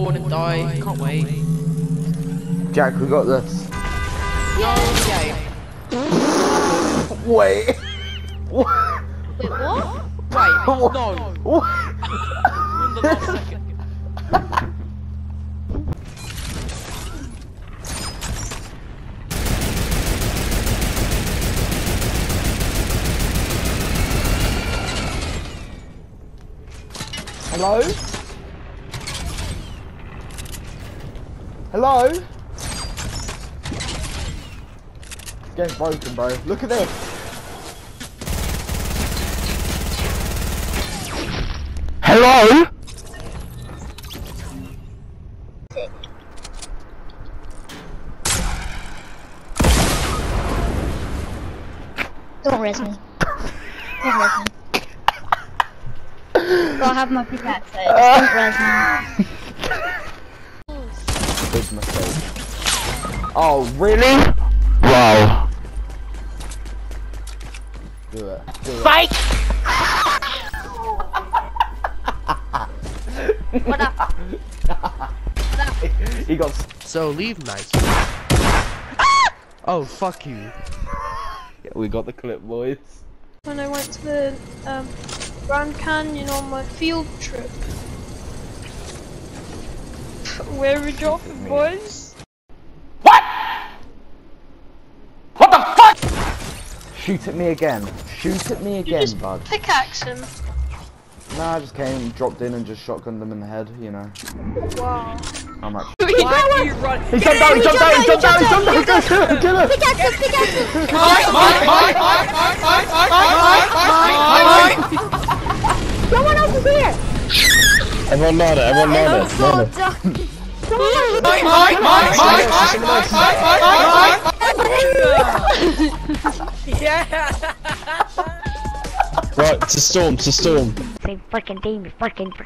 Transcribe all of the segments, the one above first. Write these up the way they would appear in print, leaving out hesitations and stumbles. I want to die. Can't wait. Jack, we got this. No, Jake. Wait. What? Wait, what? Wait, what? No. What? The last second. Hello? Hello? This game's broken, bro. Look at this. Hello? Sick. Don't res me. Don't res me. I have my pickaxe, so don't res me. Big mistake. Oh, really? Wow. Do it. Do it. Fake! What up? What up? He got so leave nice. Oh, fuck you. Yeah, we got the clip, boys. When I went to the Grand Canyon on my field trip. Where we dropping, boys? What? What the fuck? Shoot at me again. Shoot at me again, just bud. Pickaxe him. Nah, I just came, dropped in, and just shotgunned them in the head. You know. Wow. I'm actually. He jumped down. He jumped down. He jumped down. He jumped down. Kill him. Pickaxe him. Pickaxe him. No one else is here. Everyone murder. Everyone murder. Yeah. Right, it's a storm. Say fucking Jamie, fucking. Back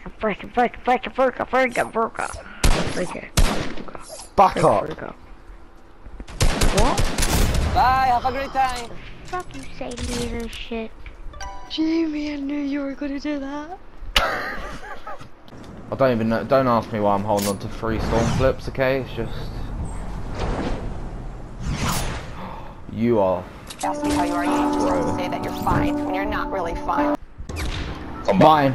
up. What? Bye. Have a great time. Fuck you, say little shit. Jamie, I knew you were gonna do that. I don't even know, don't ask me why I'm holding on to 3 storm flips, okay? It's just... You are... Ask me how you are, you just have to say that you're fine, when you're not really fine. Mine.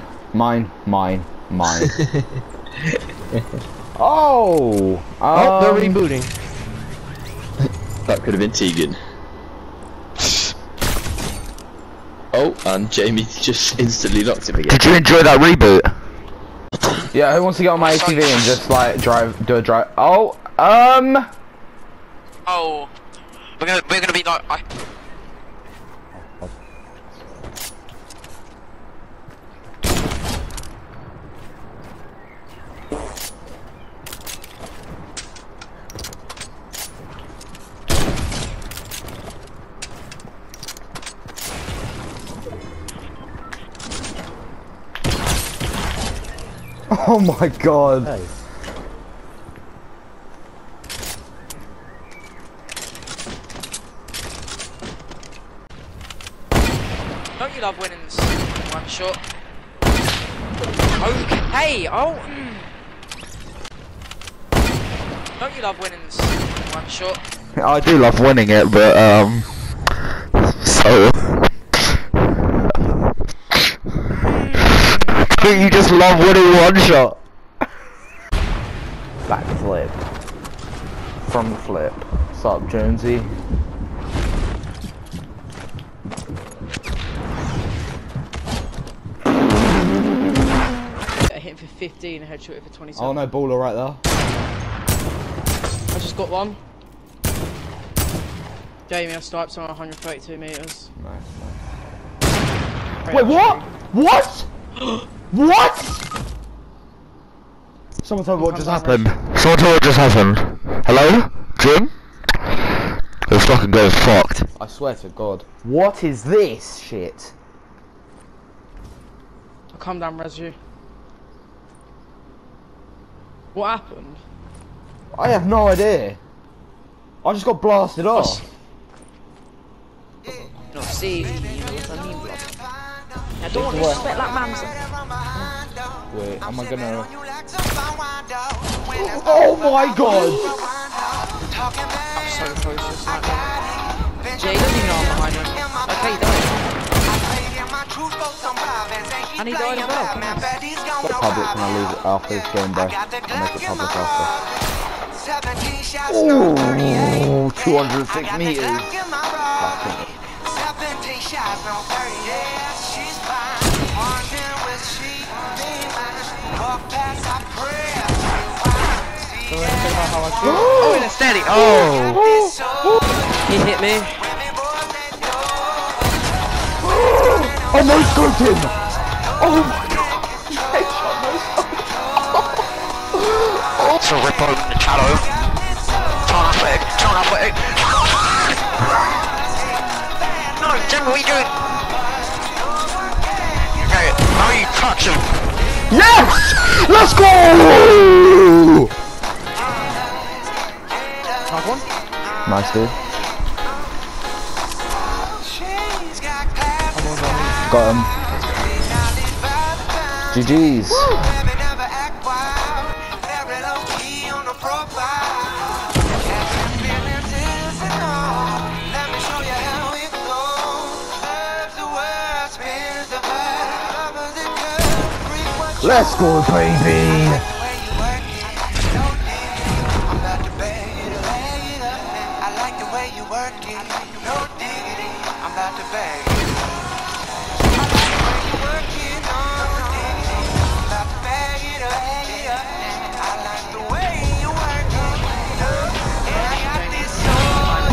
Oh! Oh, they're rebooting. That could have been Tegan. Oh, and Jamie just instantly locked him again. Did you enjoy that reboot? Yeah, who wants to get on my ATV and just like do a drive? Oh, oh, we're gonna be like. Oh my god! Hey. Don't you love winning one shot? Okay, oh! Don't you love winning one shot? I do love winning it, but so. You just love winning one shot. Backflip. Front flip. What's up, Jonesy? I hit him for 15, I headshot it for 27. Oh no, baller right there. I just got one. Jamie, I sniped someone 132 meters. Nice, nice. Wait, what? What? What? Someone told me what just happened. Someone told me what just happened. Hello? Jim? The fucking girl's fucked. I swear to God. What is this shit? I'll come down, res you. What happened? I have no idea. I just got blasted off. No, see, what I mean, bro. I don't want to sweat like Mamza. Wait, am I gonna... Oh my god! I'm so close to sniping. Jay, don't even know I'm behind him. Okay, he died. And he died as well. It's public when I leave it after his game back. I make it public after. Ooh, 206 meters. Fuck it. 17 shots on 30 days, she's fine. Margin with sheep, me minus. Walk past our prayers. Oh, in a steady. Oh. He hit me. Oh, no scoped him. Oh my god. Oh. It's a rip over the shadow. Turn up it. No, Jim, what are you doing? Okay, now you touch him. Yes! Let's go! Nice one. Nice, dude. Got him. GG's. Let's go, baby! I like the way you work it. No diggity, I'm about to bang. I like the way you work it. No diggity, I'm about to bang it up. I like the way you work it. And I got this soul.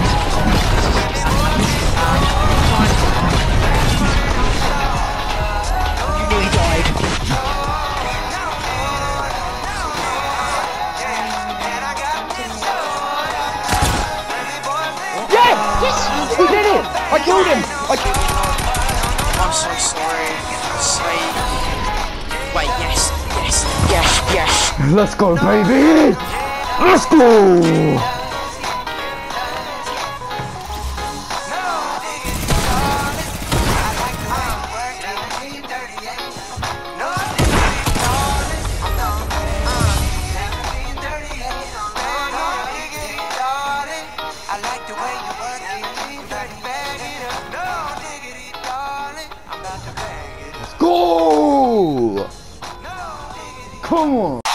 You nearly died. Who did it? I killed him! I'm so sorry. Slave. Wait, yes. Let's go, baby! Let's go! I like the way you work it. Dirty bag it up. No diggity, darling. I'm about to bag it up. Let's go! No diggity. Come on.